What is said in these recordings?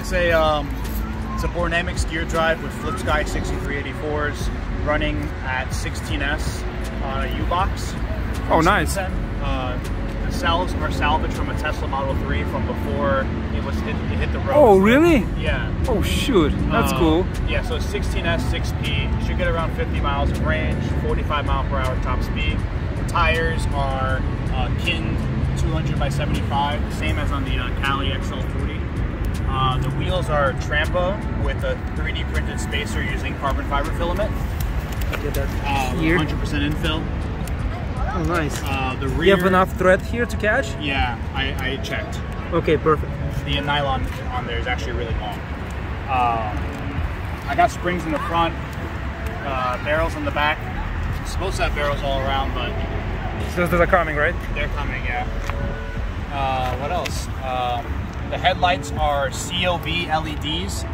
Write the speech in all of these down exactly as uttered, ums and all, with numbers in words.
It's a, um, it's a Bornamix gear drive with Flip Sky sixty-three eighty-fours running at sixteen S on a U-Box. Oh, nice. Uh, the salves are salvaged from a Tesla Model three from before it was hit, it hit the road. Oh, really? Yeah. Oh, shoot. That's um, cool. Yeah, so sixteen S, six P. Should get around fifty miles of range, forty-five mile per hour top speed. The tires are uh, Kind two hundred by seventy-five, the same as on the uh, Cali X L forty. Uh, the wheels are Trambo with a three D printed spacer using carbon fiber filament. one hundred percent uh, infill. Oh, nice. Uh, the rear, you have enough thread here to catch? Yeah, I, I checked. Okay, perfect. The nylon on there is actually really long. Uh, I got springs in the front, uh, barrels in the back. I'm supposed to have barrels all around, but... So those are coming, right? They're coming, yeah. Uh, what else? Um, The headlights are C O B L E Ds,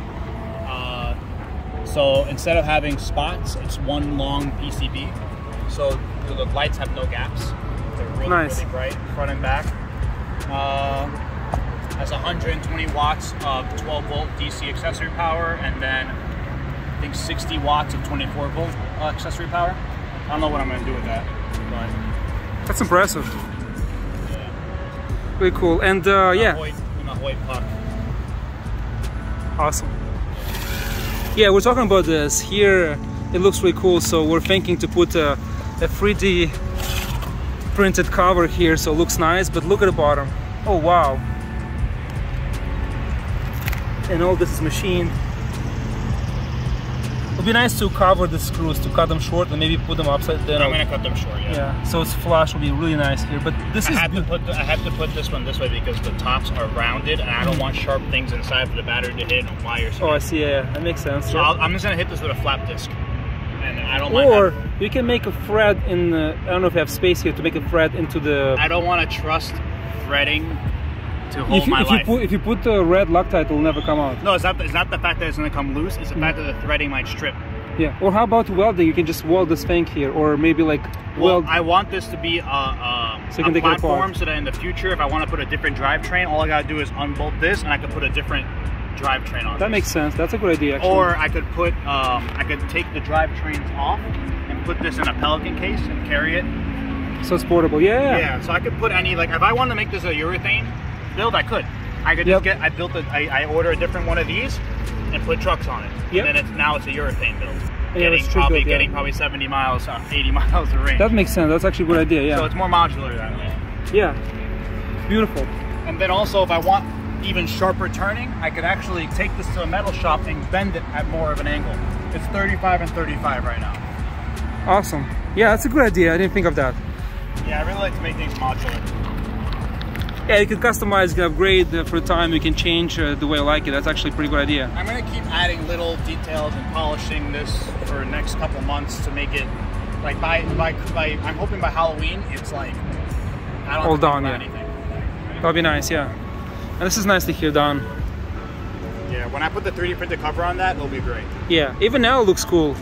uh, so instead of having spots, it's one long P C B, so the lights have no gaps. They're really, nice. really bright, front and back. Uh, that's one hundred twenty watts of twelve volt D C accessory power, and then I think sixty watts of twenty-four volt uh, accessory power. I don't know what I'm going to do with that, but... That's impressive. Yeah. Really cool, and uh, yeah. Avoid White puck. Awesome. Yeah, we're talking about this here. It looks really cool, so we're thinking to put a, a three D printed cover here, so it looks nice. But look at the bottom. Oh wow! And all this is machined. It'd be nice to cover the screws, to cut them short and maybe put them upside down. I'm gonna cut them short, yeah. Yeah. So it's flush, will be really nice here. But this I is. Have to put the, I have to put this one this way because the tops are rounded and I don't want sharp things inside for the battery to hit on wires. Oh, I see. Yeah, that makes sense. So yeah. I'll, I'm just gonna hit this with a flap disc, and I don't mind. Or having... you can make a thread in. The, I don't know if you have space here to make a thread into the. I don't want to trust threading. If you, if, you put, if you put the red loctite, it'll never come out. No, it's not, it's not the fact that it's going to come loose, it's the mm. fact that the threading might strip. Yeah, or how about welding? You can just weld this thing here, or maybe like well, weld... I want this to be a, a, so a platform so that in the future, if I want to put a different drivetrain, all I got to do is unbolt this and I can put a different drivetrain on That this. Makes sense, that's a good idea actually. Or I could put, um, I could take the drivetrains off and put this in a Pelican case and carry it. So it's portable, yeah. Yeah, so I could put any, like if I want to make this a urethane, build I could I could just yep. get I built a, I, I order a different one of these and put trucks on it yep. and then it's now it's a urethane build yeah, getting probably good, yeah. getting probably seventy miles uh, eighty miles of range. That makes sense, that's actually a good idea. Yeah, so it's more modular that way. Yeah, beautiful. And then also if I want even sharper turning, I could actually take this to a metal shop and bend it at more of an angle. It's thirty-five and thirty-five right now. Awesome. Yeah, that's a good idea, I didn't think of that. Yeah, I really like to make things modular. Yeah, you can customize, you can upgrade for time, you can change uh, the way I like it. That's actually a pretty good idea. I'm going to keep adding little details and polishing this for the next couple months to make it, like, by, by, by I'm hoping by Halloween, it's like, I don't All done, yeah. anything. That'll be nice, yeah. And this is nice to hear, Don. Yeah, when I put the three D printed cover on that, it'll be great. Yeah, even now it looks cool.